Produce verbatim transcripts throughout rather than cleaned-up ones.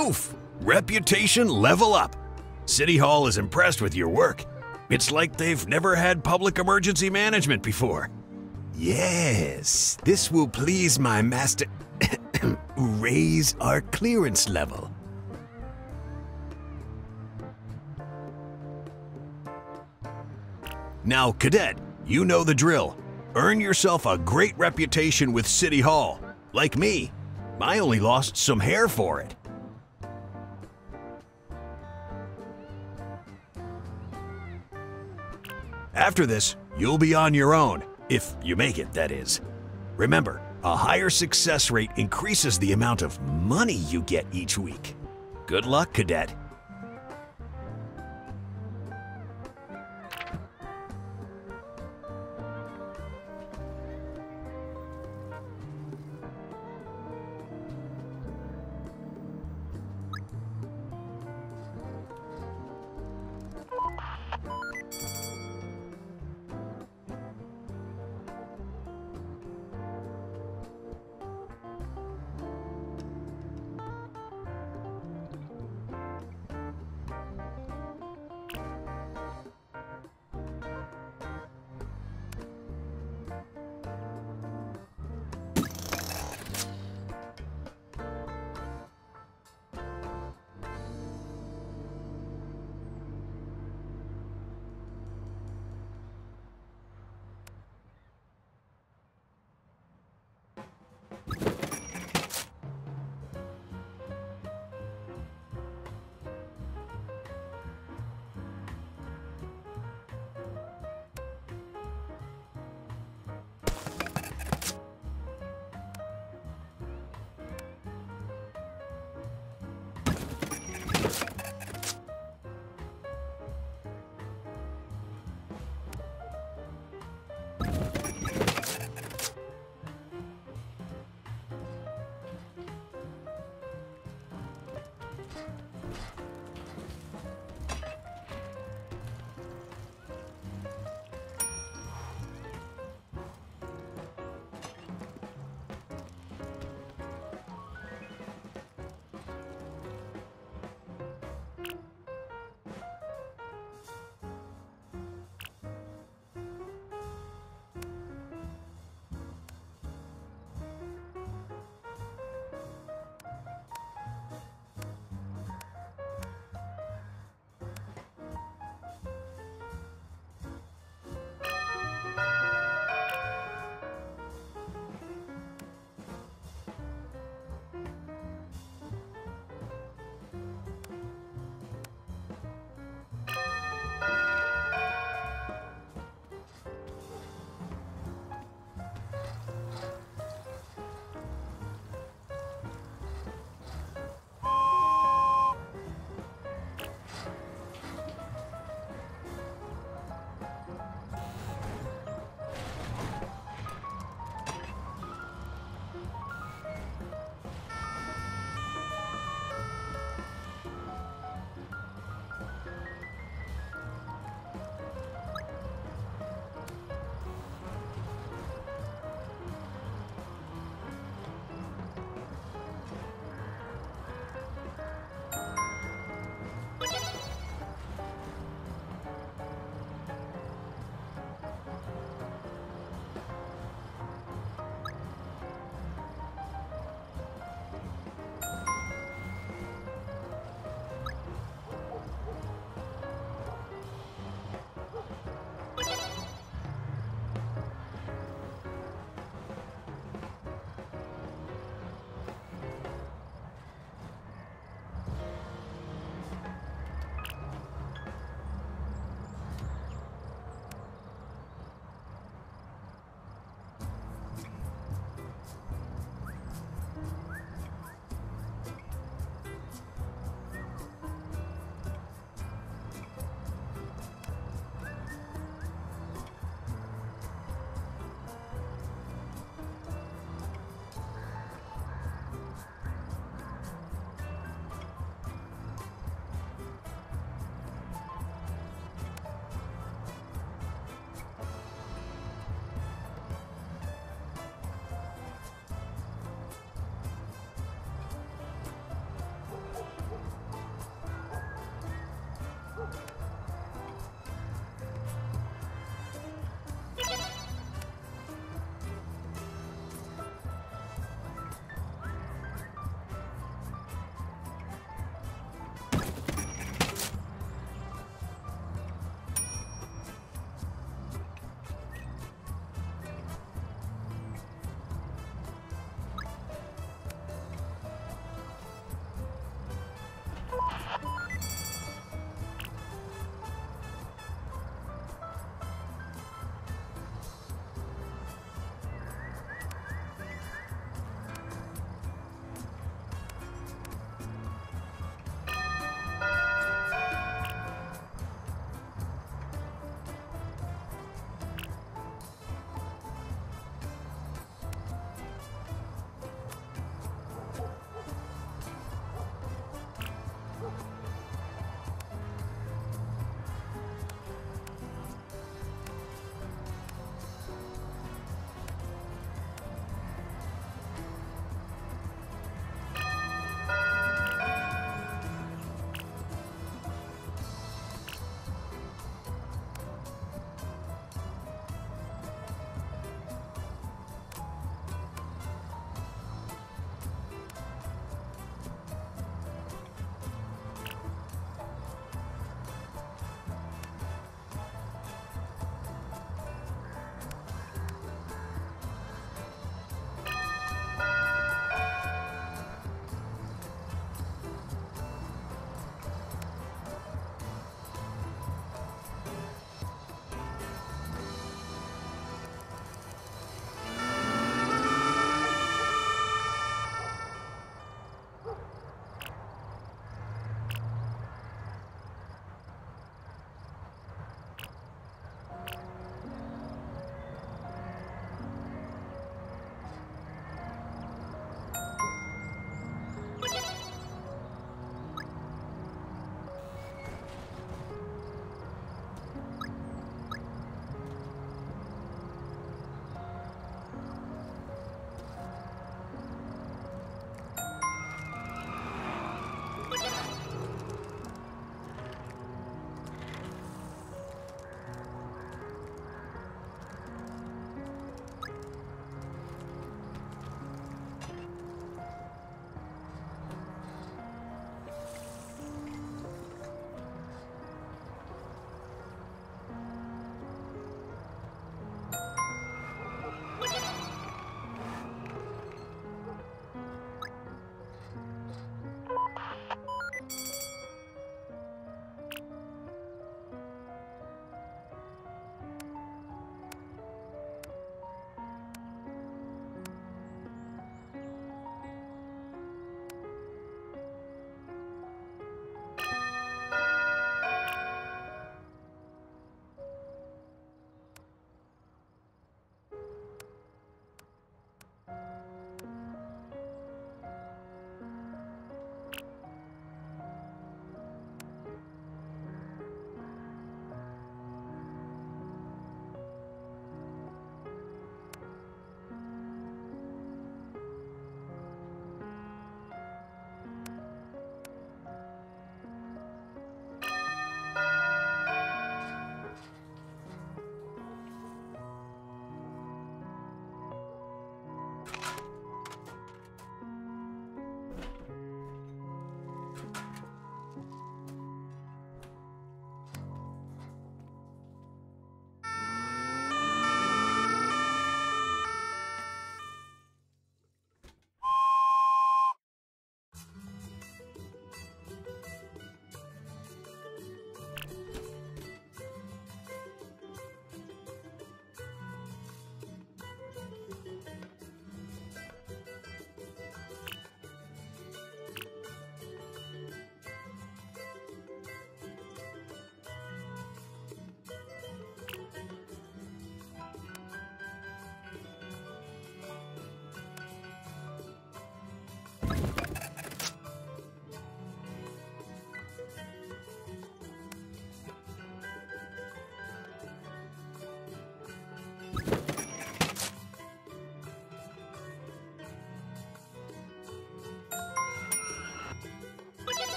Proof! Reputation level up! City Hall is impressed with your work. It's like they've never had public emergency management before. Yes, this will please my master. Raise our clearance level. Now, cadet, you know the drill. Earn yourself a great reputation with City Hall. Like me, I only lost some hair for it. After this, you'll be on your own, if you make it, that is. Remember, a higher success rate increases the amount of money you get each week. Good luck, cadet.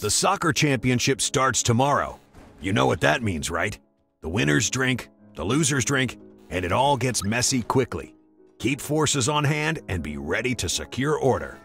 The soccer championship starts tomorrow. You know what that means, right? The winners drink, the losers drink, and it all gets messy quickly. Keep forces on hand and be ready to secure order.